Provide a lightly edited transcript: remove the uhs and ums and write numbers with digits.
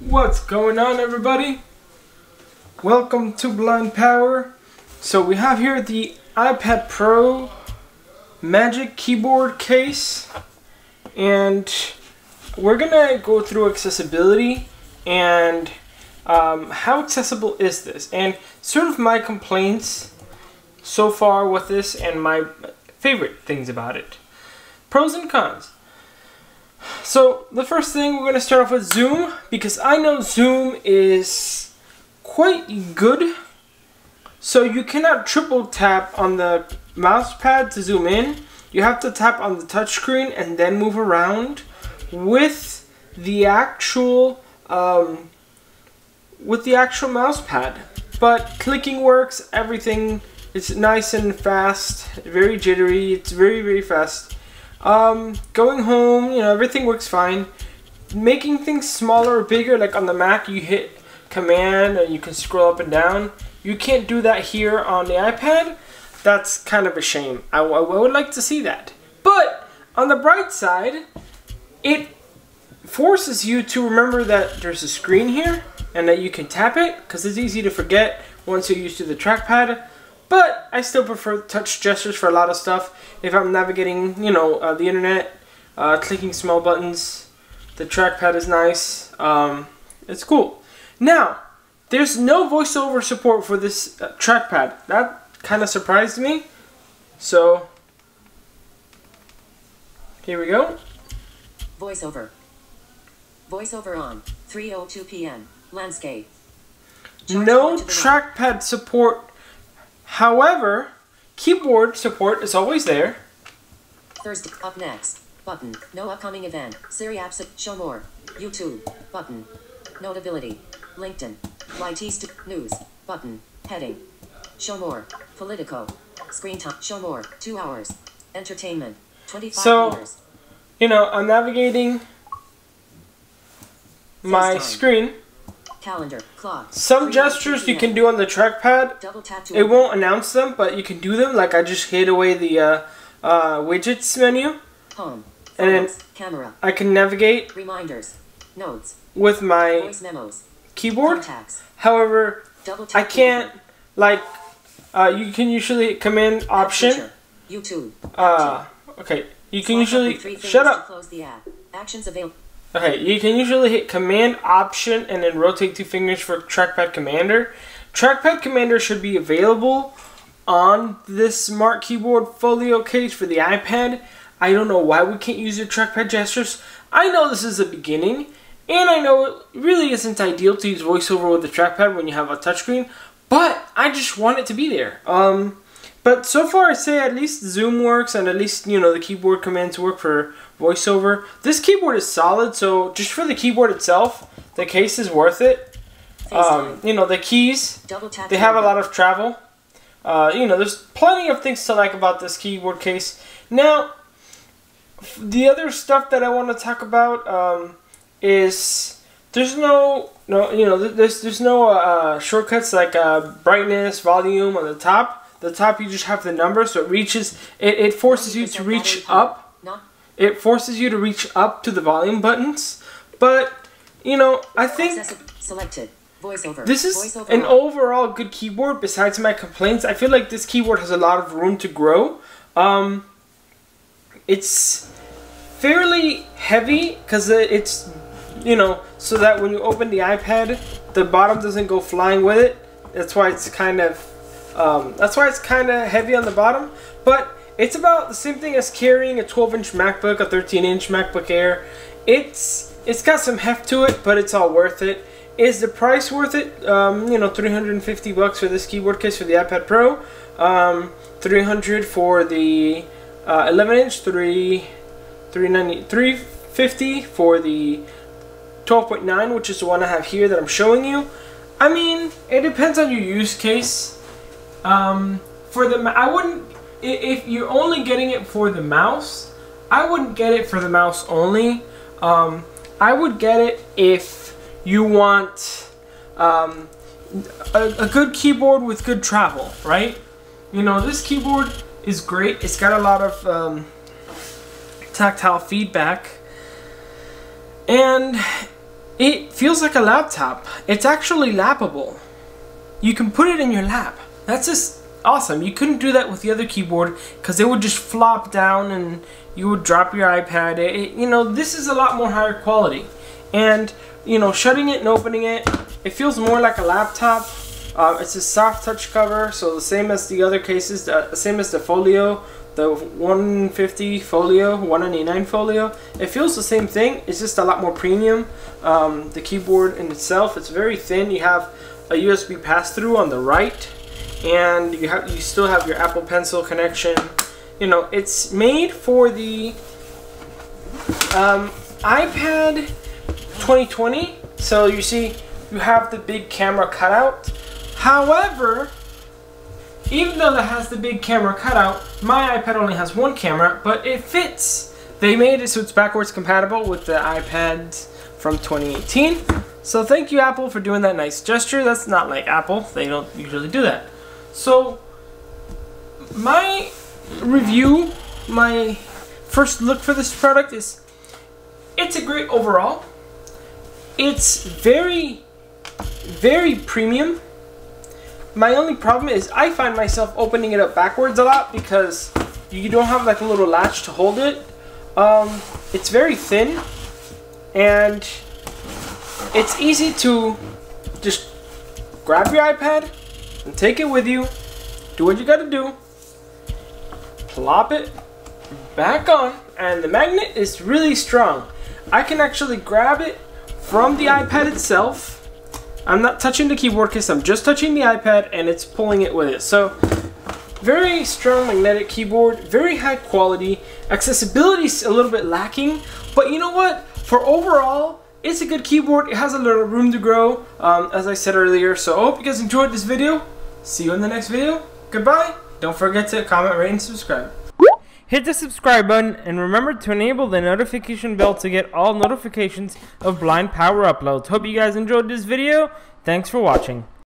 What's going on, everybody? Welcome to Blind Power. So we have here the iPad Pro Magic keyboard case, and we're gonna go through accessibility and how accessible is this, and sort of my complaints so far with this and my favorite things about it. Pros and cons. So the first thing, we're going to start off with Zoom, because I know Zoom is quite good. So you cannot triple tap on the mouse pad to zoom in. You have to tap on the touch screen and then move around with the actual mouse pad. But clicking works, everything. It's nice and fast, very jittery. It's very fast. Going home, you know, everything works fine. Making things smaller or bigger, like on the Mac, you hit Command and you can scroll up and down. You can't do that here on the iPad. That's kind of a shame. I would like to see that. But on the bright side, it forces you to remember that there's a screen here and that you can tap it, because it's easy to forget once you're used to the trackpad. But I still prefer touch gestures for a lot of stuff. If I'm navigating, you know, the internet, clicking small buttons, the trackpad is nice. It's cool. Now, there's no VoiceOver support for this trackpad. That kind of surprised me. So, here we go. VoiceOver. VoiceOver on. 3:02 p.m. Landscape. No trackpad support. However, keyboard support is always there. Thursday, up next, button. No upcoming event. Siri apps, show more. YouTube, button. Notability, LinkedIn, YT news, button. Heading, show more. Politico, screen time, show more. 2 hours. Entertainment, 25 hours. So, you know, I'm navigating my screen. Calendar, clock. Some gestures you can do on the trackpad. It won't announce them, but you can do them. Like I just hid away the widgets menu. Home. And then camera. I can navigate. Reminders. Notes. With my voice memos. Keyboard. Contacts. However, I can't like you can usually command option. YouTube. Okay. You can usually shut up. Close the app. Actions available. Okay, you can usually hit Command, Option, and then rotate 2 fingers for Trackpad Commander. Trackpad Commander should be available on this Smart Keyboard Folio case for the iPad. I don't know why we can't use your trackpad gestures. I know this is the beginning, and I know it really isn't ideal to use VoiceOver with the trackpad when you have a touchscreen, but I just want it to be there. But so far, I say at least Zoom works, and at least, you know, the keyboard commands work for VoiceOver. This keyboard is solid, so just for the keyboard itself, the case is worth it. You know, the keys, they have a lot of travel. You know, there's plenty of things to like about this keyboard case. Now, the other stuff that I want to talk about is there's no shortcuts like brightness, volume on the top. The top, you just have the number, so it reaches. It forces you to reach up. It forces you to reach up to the volume buttons, but, you know, I think this is an overall good keyboard. Besides my complaints, I feel like this keyboard has a lot of room to grow. It's fairly heavy, because it's, you know, so that when you open the iPad, the bottom doesn't go flying with it. That's why it's kind of, heavy on the bottom, but it's about the same thing as carrying a 12-inch MacBook, a 13-inch MacBook Air. It's got some heft to it, but it's all worth it. Is the price worth it? You know, $350 for this keyboard case for the iPad Pro, $300 for the 11-inch, $350 for the 12.9, which is the one I have here that I'm showing you. I mean, it depends on your use case. If you're only getting it for the mouse, I wouldn't get it for the mouse only. I would get it if you want a good keyboard with good travel, right? You know, this keyboard is great. It's got a lot of tactile feedback. And It feels like a laptop. It's actually lappable. You can put it in your lap. That's just awesome. You couldn't do that with the other keyboard because it would just flop down and you would drop your iPad. You know, this is a lot more higher quality. And, you know, shutting it and opening it, it feels more like a laptop. It's a soft touch cover, so the same as the other cases, same as the Folio, the 150 Folio, 199 Folio. It feels the same thing, it's just a lot more premium. The keyboard in itself, it's very thin. You have a USB pass-through on the right, and you still have your Apple Pencil connection. You know, it's made for the iPad 2020, so you see you have the big camera cutout. However, even though that has the big camera cutout, my iPad only has one camera, but it fits. They made it so it's backwards compatible with the iPads from 2018. So thank you, Apple, for doing that nice gesture. That's not like Apple. They don't usually do that. So my review, my first look for this product is it's a great overall. It's very, very premium. My only problem is I find myself opening it up backwards a lot because you don't have like a little latch to hold it. It's very thin and it's easy to just grab your iPad and take it with you, do what you gotta do, plop it back on, and the magnet is really strong. I can actually grab it from the iPad itself. I'm not touching the keyboard because I'm just touching the iPad and it's pulling it with it. So, very strong magnetic keyboard, very high quality. Accessibility is a little bit lacking, but you know what? For overall, it's a good keyboard. It has a little room to grow, as I said earlier. So, I hope you guys enjoyed this video. See you in the next video. Goodbye. Don't forget to comment, rate, and subscribe. Hit the subscribe button and remember to enable the notification bell to get all notifications of Blind Power uploads. Hope you guys enjoyed this video. Thanks for watching.